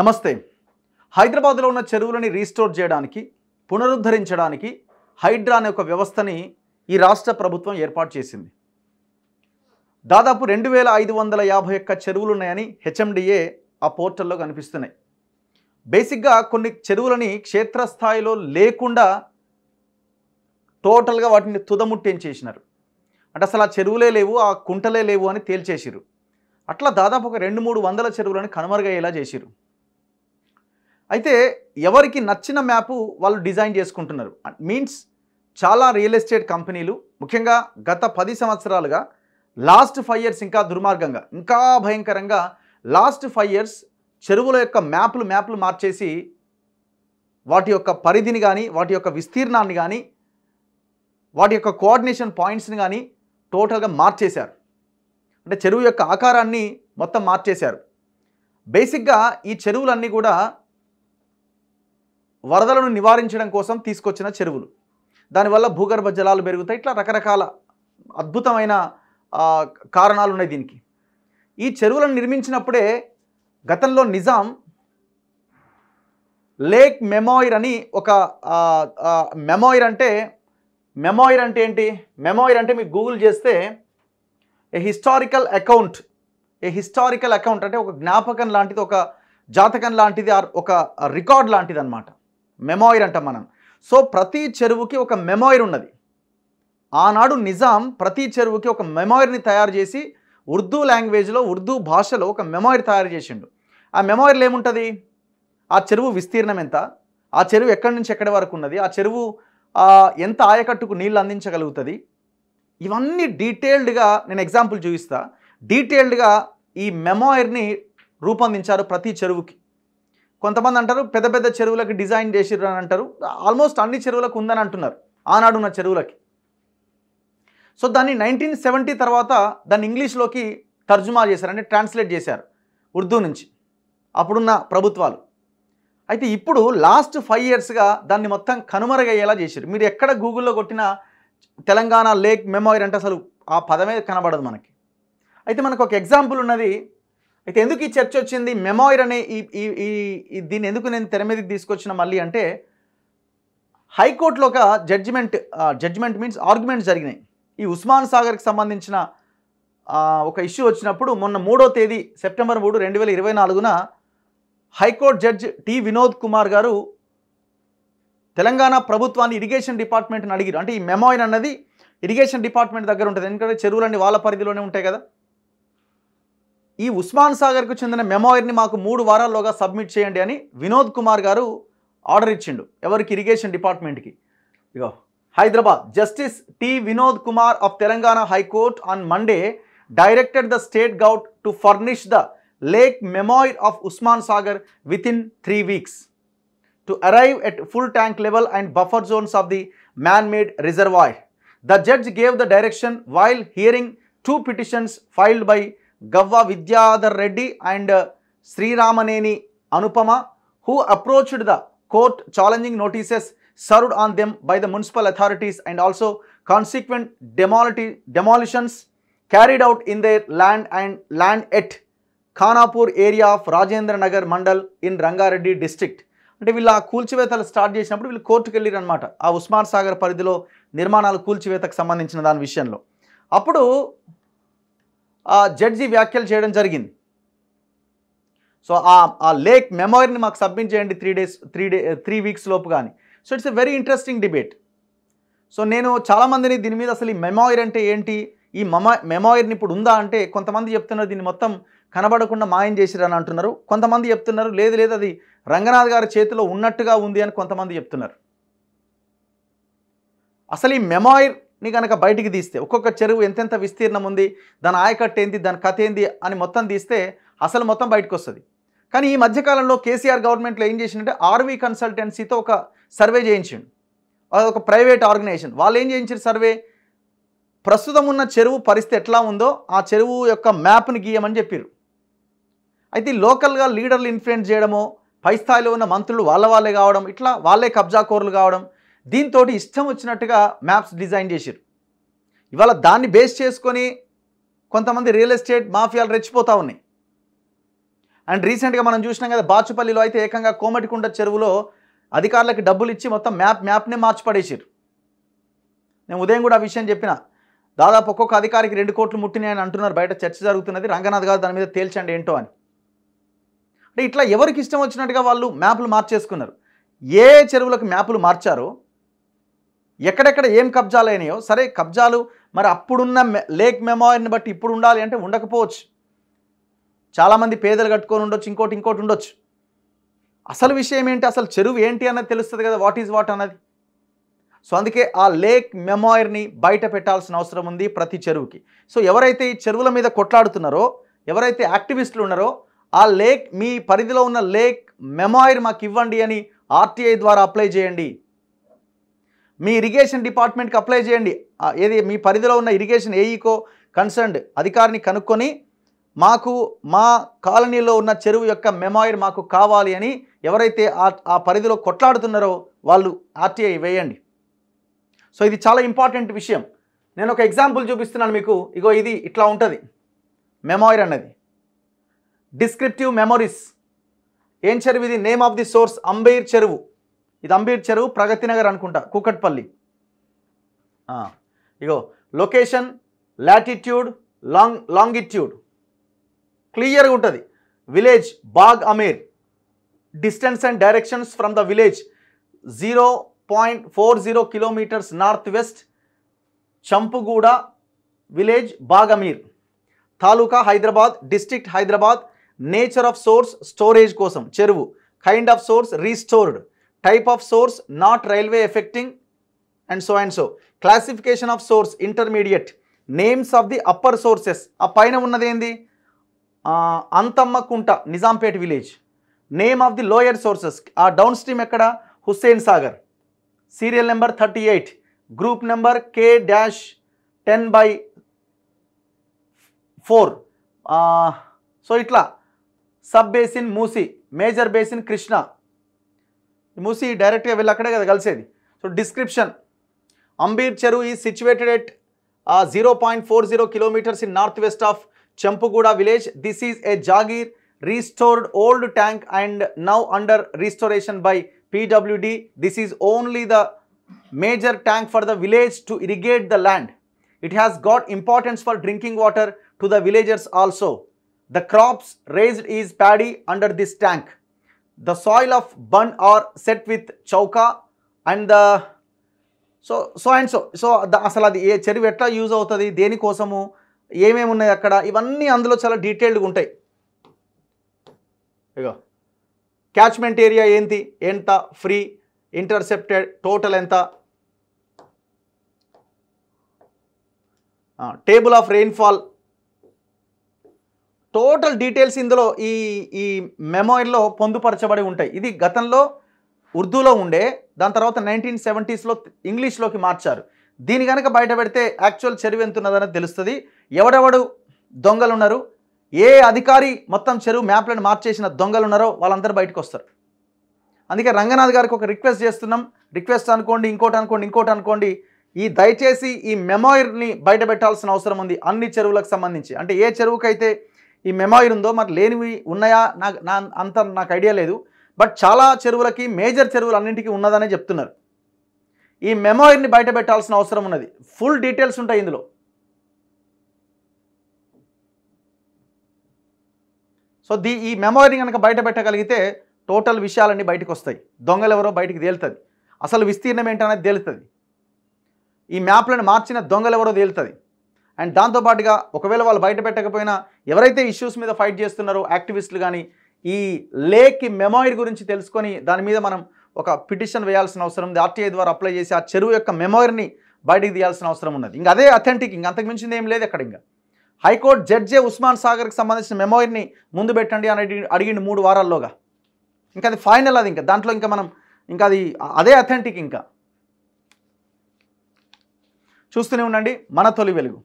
నమస్తే. హైదరాబాద్లో ఉన్న చెరువులని రీస్టోర్ చేయడానికి, పునరుద్ధరించడానికి హైడ్రా అనే ఒక వ్యవస్థని ఈ రాష్ట్ర ప్రభుత్వం ఏర్పాటు చేసింది. దాదాపు 2551 చెరువులు ఉన్నాయని హెచ్ఎండిఏ ఆ పోర్టల్లో కనిపిస్తున్నాయి. బేసిక్గా కొన్ని చెరువులని క్షేత్రస్థాయిలో లేకుండా టోటల్గా వాటిని తుదముట్టేంచేసినారు. అంటే అసలు ఆ చెరువులే లేవు, ఆ కుంటలే లేవు అని తేల్చేసిరు. అట్లా దాదాపు ఒక 200-300 చెరువులని కనుమరుగయ్యేలా చేసిరు. అయితే ఎవరికి నచ్చిన మ్యాపు వాళ్ళు డిజైన్ చేసుకుంటున్నారు. మీన్స్ చాలా రియల్ ఎస్టేట్ కంపెనీలు ముఖ్యంగా గత 10 సంవత్సరాలుగా, లాస్ట్ 5 ఇయర్స్ ఇంకా దుర్మార్గంగా, ఇంకా భయంకరంగా లాస్ట్ 5 ఇయర్స్ చెరువుల యొక్క మ్యాప్లు మార్చేసి వాటి యొక్క పరిధిని కానీ, వాటి యొక్క విస్తీర్ణాన్ని కానీ, వాటి యొక్క కోఆర్డినేషన్ పాయింట్స్ని కానీ టోటల్గా మార్చేశారు. అంటే చెరువు యొక్క ఆకారాన్ని మొత్తం మార్చేశారు. బేసిక్గా ఈ చెరువులన్నీ కూడా వరదలను నివారించడం కోసం తీసుకొచ్చిన చెరువులు. దానివల్ల భూగర్భ జలాలు పెరుగుతాయి. ఇట్లా రకరకాల అద్భుతమైన కారణాలు ఉన్నాయి దీనికి. ఈ చెరువులను నిర్మించినప్పుడే గతంలో నిజాం లేక్ మెమోయిర్ అని ఒక మెమోయిర్ అంటే ఏంటి? మెమోయిర్ అంటే మీకు గూగుల్ చేస్తే ఏ హిస్టారికల్ అకౌంట్ అంటే ఒక జ్ఞాపకం లాంటిది, ఒక జాతకం లాంటిది, ఒక రికార్డ్ లాంటిది అనమాట. మెమోయిర్ అంటాం మనం. సో ప్రతి చెరువుకి ఒక మెమోయిర్ ఉన్నది. ఆనాడు నిజాం ప్రతి చెరువుకి ఒక మెమోయిర్ని తయారు చేసి ఉర్దూ లాంగ్వేజ్లో, ఉర్దూ భాషలో ఒక మెమోయిర్ తయారు చేసిండు. ఆ మెమోయిర్లో ఏముంటుంది? ఆ చెరువు విస్తీర్ణం ఎంత, ఆ చెరువు ఎక్కడి నుంచి ఎక్కడి వరకు ఉన్నది, ఆ చెరువు ఎంత ఆయకట్టుకు నీళ్ళు అందించగలుగుతుంది, ఇవన్నీ డీటెయిల్డ్గా నేను ఎగ్జాంపుల్ చూపిస్తా. డీటెయిల్డ్గా ఈ మెమోయిర్ని రూపొందించారు ప్రతి చెరువుకి. కొంతమంది అంటారు పెద్ద పెద్ద చెరువులకు డిజైన్ చేసిర్రు అని అంటారు. ఆల్మోస్ట్ అన్ని చెరువులకు ఉందని అంటున్నారు ఆనాడున్న చెరువులకి. సో దాన్ని 1970 తర్వాత దాన్ని ఇంగ్లీష్లోకి తర్జుమా చేశారు, అంటే ట్రాన్స్లేట్ చేశారు ఉర్దూ నుంచి అప్పుడున్న ప్రభుత్వాలు. అయితే ఇప్పుడు లాస్ట్ 5 ఇయర్స్గా దాన్ని మొత్తం కనుమరుగయ్యేలా చేశారు. మీరు ఎక్కడ గూగుల్లో కొట్టినా తెలంగాణ లేక్ మెమోయిర్ అంటే అసలు ఆ పదమే కనబడదు మనకి. అయితే మనకు ఒక ఎగ్జాంపుల్ ఉన్నది. అయితే ఎందుకు ఈ చర్చ వచ్చింది? మెమోయిర్ అనే ఈ దీన్ని ఎందుకు నేను తెర మీదకి తీసుకొచ్చిన మళ్ళీ అంటే, హైకోర్టులో ఒక జడ్జిమెంట్ మీన్స్ ఆర్గ్యుమెంట్స్ జరిగినాయి. ఈ ఉస్మాన్ సాగర్కి సంబంధించిన ఒక ఇష్యూ వచ్చినప్పుడు మొన్న 3వ తేదీ September 3, 2024 high court judge T. Vinod Kumar గారు తెలంగాణ ప్రభుత్వాన్ని, ఇరిగేషన్ డిపార్ట్మెంట్ని అడిగారు. అంటే ఈ మెమోయిన్ అన్నది ఇరిగేషన్ డిపార్ట్మెంట్ దగ్గర ఉంటుంది, ఎందుకంటే చెరువులన్నీ వాళ్ళ పరిధిలోనే ఉంటాయి కదా. ఈ ఉస్మాన్ సాగర్కు చెందిన మెమోయిర్ని మాకు 3 వారాల్లోగా సబ్మిట్ చేయండి అని వినోద్ కుమార్ గారు ఆర్డర్ ఇచ్చిండు. ఎవరికి? ఇరిగేషన్ డిపార్ట్మెంట్కి. ఇగో Hyderabad, justice T. Vinod Kumar of Telangana high court on Monday directed the state government to furnish the Lake Memoir of Usman Sagar within 3 weeks to arrive at full tank level and buffer zones of the man-made reservoir. The judge gave the direction while hearing 2 petitions filed by Gavva Vidyadhar Reddy and Shriramaneni Anupama, who approached the court challenging notices served on them by the municipal authorities and also consequent demolitions carried out in their land and land at Khanapur area of Rajendra Nagar mandal in Rangareddy district. అంటే వీళ్ళు ఆ కూల్చివేతలు start చేసినప్పుడు వీళ్ళు కోర్టుకు వెళ్ళిరనమాట, ఆ ఉస్మాన్ సాగర్ పరిధిలో నిర్మాణాలు కూల్చివేతకు సంబంధించిన దాని విషయంలో. అప్పుడు ఆ జడ్జి వ్యాఖ్యలు చేయడం జరిగింది. సో ఆ లేక్ మెమోయిర్ని మాకు సబ్మిట్ చేయండి 3 వీక్స్ లోపు కానీ. So it's a very interesting debate. So నేను చాలామందిని దీని మీద అసలు ఈ మెమోయిర్ అంటే ఏంటి, ఈ మెమోయిర్ని ఇప్పుడు ఉందా అంటే, కొంతమంది చెప్తున్నారు దీన్ని మొత్తం కనబడకుండా మాయం చేసిరని అంటున్నారు. కొంతమంది చెప్తున్నారు లేదు అది రంగనాథ్ గారి చేతిలో ఉన్నట్టుగా ఉంది అని కొంతమంది చెప్తున్నారు. అసలు ఈ మెమోయిర్ని కనుక బయటికి తీస్తే, ఒక్కొక్క చెరువు ఎంతెంత విస్తీర్ణం ఉంది, దాని ఆయకట్టు ఏంది, దాని కథ ఏంది అని మొత్తం తీస్తే అసలు మొత్తం బయటకు వస్తుంది. కానీ ఈ మధ్యకాలంలో కేసీఆర్ గవర్నమెంట్లో ఏం చేసిందంటే ఆర్వీ కన్సల్టెన్సీతో ఒక సర్వే చేయించిండు. అదొక ప్రైవేట్ ఆర్గనైజేషన్. వాళ్ళు ఏం చేయించారు సర్వే? ప్రస్తుతం ఉన్న చెరువు పరిస్థితి ఎట్లా ఉందో ఆ చెరువు యొక్క మ్యాప్ని గీయమని చెప్పారు. అయితే లోకల్గా లీడర్లు ఇన్ఫ్లుయెన్స్ చేయడమో, పై స్థాయిలో ఉన్న మంత్రులు వాళ్ళే కావడం, ఇట్లా వాళ్ళే కబ్జాకోర్లు కావడం, దీంతో ఇష్టం వచ్చినట్టుగా మ్యాప్స్ డిజైన్ చేశారు. ఇవాళ దాన్ని బేస్ చేసుకొని కొంతమంది రియల్ ఎస్టేట్ మాఫియాలు రెచ్చిపోతూ ఉన్నాయి. అండ్ రీసెంట్గా మనం చూసినాం కదా, బాచుపల్లిలో అయితే ఏకంగా కోమటికుండ చెరువులో అధికారులకు డబ్బులు ఇచ్చి మొత్తం మ్యాప్నే మార్చి పడేసారు. నేను ఉదయం కూడా ఆ విషయం చెప్పిన, దాదాపు ఒక్కొక్క అధికారికి 2 కోట్లు ముట్టినాయని అంటున్నారు, బయట చర్చ జరుగుతున్నది. రంగనాథ్ గారు దాని మీద తేల్చండి ఏంటో అని. అంటే ఇట్లా ఎవరికి ఇష్టం వచ్చినట్టుగా వాళ్ళు మ్యాప్లు మార్చేసుకున్నారు. ఏ చెరువులకు మ్యాప్లు మార్చారో, ఎక్కడెక్కడ ఏం కబ్జాలు అయినాయో, సరే కబ్జాలు మరి అప్పుడున్న లేక్ మెమోయర్ని బట్టి ఇప్పుడు ఉండాలి అంటే ఉండకపోవచ్చు. చాలామంది పేదలు కట్టుకొని ఉండొచ్చు, ఇంకోటి ఉండొచ్చు. అసలు విషయం ఏంటి, అసలు చెరువు ఏంటి అన్నది తెలుస్తుంది కదా, వాట్ ఈజ్ వాట్ అన్నది. సో అందుకే ఆ లేక్ మెమోయర్ని బయట పెట్టాల్సిన అవసరం ఉంది ప్రతి చెరువుకి. సో ఎవరైతే ఈ చెరువుల మీద కొట్లాడుతున్నారో, ఎవరైతే యాక్టివిస్టులు ఉన్నారో, ఆ లేక్ మీ పరిధిలో ఉన్న లేక్ మెమోయర్ మాకు ఇవ్వండి అని ఆర్టీఐ ద్వారా అప్లై చేయండి. మీ ఇరిగేషన్ డిపార్ట్మెంట్కి అప్లై చేయండి. ఏది మీ పరిధిలో ఉన్న ఇరిగేషన్ ఏఈకో కన్సర్న్డ్ అధికారిని కనుక్కొని మాకు మా కాలనీలో ఉన్న చెరువు యొక్క మెమోయర్ మాకు కావాలి అని ఎవరైతే ఆ పరిధిలో కొట్లాడుతున్నారో వాళ్ళు ఆర్టీఐ వేయండి. సో ఇది చాలా ఇంపార్టెంట్ విషయం. నేను ఒక ఎగ్జాంపుల్ చూపిస్తున్నాను మీకు. ఇగో ఇది ఇట్లా ఉంటుంది మెమోయర్ అన్నది. Descriptive memories. ఏం చెరువు ఇది? Name of the source Ambeer చెరువు. ఇది అంబీర్ చెరువు, ప్రగతి నగర్ అనుకుంటా, కూకట్పల్లి. ఇగో లొకేషన్, లాటిట్యూడ్, లాంగిట్యూడ్ క్లియర్గా ఉంటుంది. Village Bagh Amir. Distance and directions from the village 0.40 kilometres north west, Champuguda village Bagh Amir. Taluka Hyderabad, district Hyderabad. Nature of source storage కోసం చెరువు. Kind of source restored. Type of source not railway effecting and so and so. Classification of source intermediate. Names of the upper sources. ఆ పైన ఉన్నదేంది? Anthammakunta, Nizampet village. Name of the lower sources. ఆ down stream ఎక్కడ? Hussain Sagar. Serial number 38, group number K-10/4. So ఇట్లా sub basin Musi, major basin Krishna. Musi డైరెక్ట్గా వెళ్ళి అక్కడే కదా కలిసేది. సో డిస్క్రిప్షన్, అంబీర్ చెరువు is situated at 0.40 kilometres in north west of Champuguda village. This is a జాగీర్ restored old tank and now under restoration by PWD. This is only the major tank for the village to irrigate the land. It has got importance for drinking water to the villagers also. The crops raised is paddy under this tank. The soil of bun are set with chauka and the so the asala adi e cheru etla use avutadi, deni kosamu em em unnadi akkada, ivanni andulo chala detailed ga untai. Ego catchment area ఏంటి, ఎంత free, intercepted, total ఎంత, table of rainfall, total details ఇందులో ఈ ఈ మెమోయర్లో పొందుపరచబడి ఉంటాయి. ఇది గతంలో ఉర్దూలో ఉండే, దాని తర్వాత 1970s ఇంగ్లీష్లోకి మార్చారు. దీని కనుక బయట పెడితే యాక్చువల్ చెరువు ఎంత ఉన్నదనేది తెలుస్తుంది. ఎవడెవడు దొంగలు ఉన్నారు, ఏ అధికారి మొత్తం చెరువు మ్యాప్లను మార్చేసిన దొంగలు ఉన్నారో వాళ్ళందరూ బయటకు వస్తారు. అందుకే రంగనాథ్ గారికి ఒక రిక్వెస్ట్ చేస్తున్నాం. రిక్వెస్ట్ అనుకోండి, ఇంకోటి అనుకోండి, ఈ దయచేసి ఈ మెమోయర్ని బయట పెట్టాల్సిన అవసరం ఉంది అన్ని చెరువులకు సంబంధించి. అంటే ఏ చెరువుకైతే ఈ మెమోయర్ ఉందో, మరి లేనివి ఉన్నాయా నాకు ఐడియా లేదు, బట్ చాలా చెరువులకి, మేజర్ చెరువులు అన్నింటికీ ఉన్నదనే చెప్తున్నారు. ఈ మెమోయర్ని బయట పెట్టాల్సిన అవసరం ఉన్నది. ఫుల్ డీటెయిల్స్ ఉంటాయి ఇందులో. సో ఈ మెమోరీ కనుక బయట పెట్టగలిగితే టోటల్ విషయాలన్నీ బయటకు వస్తాయి. దొంగలు ఎవరో బయటికి తేలుతుంది, అసలు విస్తీర్ణం ఏంటనేది తేలుతుంది, ఈ మ్యాప్లను మార్చిన దొంగలు ఎవరో తేలుతుంది. అండ్ దాంతోపాటుగా ఒకవేళ వాళ్ళు బయట పెట్టకపోయినా ఎవరైతే ఇష్యూస్ మీద ఫైట్ చేస్తున్నారో యాక్టివిస్టులు కానీ, ఈ లేక్ మెమోరీ గురించి తెలుసుకొని దాని మీద మనం ఒక పిటిషన్ వేయాల్సిన అవసరం ఉంది. ఆర్టీఐ ద్వారా అప్లై చేసి ఆ చెరువు యొక్క మెమోరీని బయటికి తీయాల్సిన అవసరం ఉన్నది. ఇంకా అదే అథెంటిక్, ఇంక అంతకు మించింది ఏం లేదు అక్కడ. ఇంకా హైకోర్టు జడ్జే ఉస్మాన్ సాగర్కి సంబంధించిన మెమోయర్ని ముందు పెట్టండి అని అడిగిండు 3 వారాల్లోగా. ఇంకా అది ఫైనల్, అది ఇంకా దాంట్లో ఇంకా మనం ఇంకా అది అదే అథెంటిక్. ఇంకా చూస్తూనే ఉండండి మన తొలి వెలుగు.